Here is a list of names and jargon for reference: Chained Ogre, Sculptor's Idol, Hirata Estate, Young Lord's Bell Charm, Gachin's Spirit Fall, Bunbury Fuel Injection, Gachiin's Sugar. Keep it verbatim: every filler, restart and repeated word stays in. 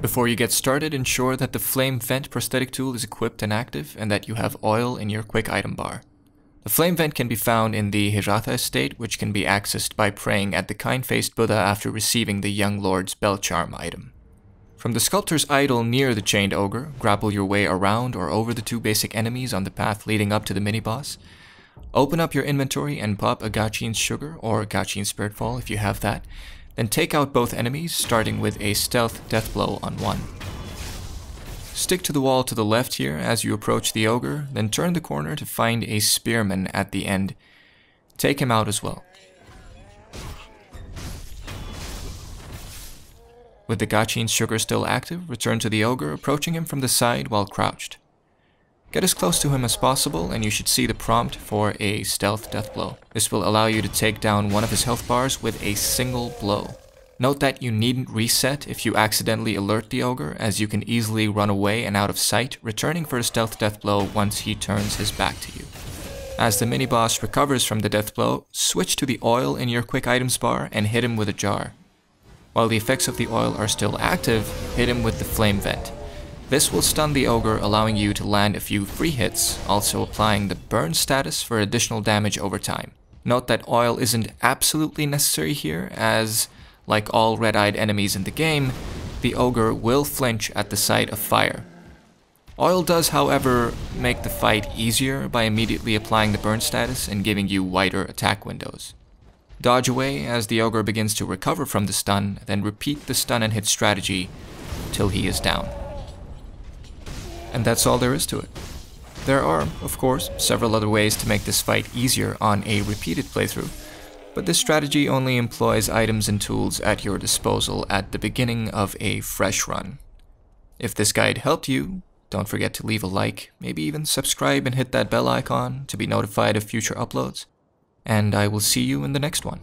Before you get started, ensure that the Flame Vent prosthetic tool is equipped and active, and that you have oil in your quick item bar. The Flame Vent can be found in the Hirata Estate, which can be accessed by praying at the Kind-Faced Buddha after receiving the Young Lord's Bell Charm item. From the Sculptor's Idol near the Chained Ogre, grapple your way around or over the two basic enemies on the path leading up to the mini-boss. Open up your inventory and pop a Gachiin's Sugar or Gachin's Spirit Fall if you have that. Then take out both enemies, starting with a stealth death blow on one. Stick to the wall to the left here as you approach the ogre, then turn the corner to find a spearman at the end. Take him out as well. With the Gachiin's Sugar still active, return to the ogre, approaching him from the side while crouched. Get as close to him as possible, and you should see the prompt for a stealth death blow. This will allow you to take down one of his health bars with a single blow. Note that you needn't reset if you accidentally alert the ogre, as you can easily run away and out of sight, returning for a stealth death blow once he turns his back to you. As the mini-boss recovers from the death blow, switch to the oil in your quick items bar and hit him with a jar. While the effects of the oil are still active, hit him with the Flame Vent. This will stun the ogre, allowing you to land a few free hits, also applying the burn status for additional damage over time. Note that oil isn't absolutely necessary here, as, like all red-eyed enemies in the game, the ogre will flinch at the sight of fire. Oil does, however, make the fight easier by immediately applying the burn status and giving you wider attack windows. Dodge away as the ogre begins to recover from the stun, then repeat the stun and hit strategy till he is down. And that's all there is to it. There are, of course, several other ways to make this fight easier on a repeated playthrough, but this strategy only employs items and tools at your disposal at the beginning of a fresh run. If this guide helped you, don't forget to leave a like, maybe even subscribe and hit that bell icon to be notified of future uploads, and I will see you in the next one.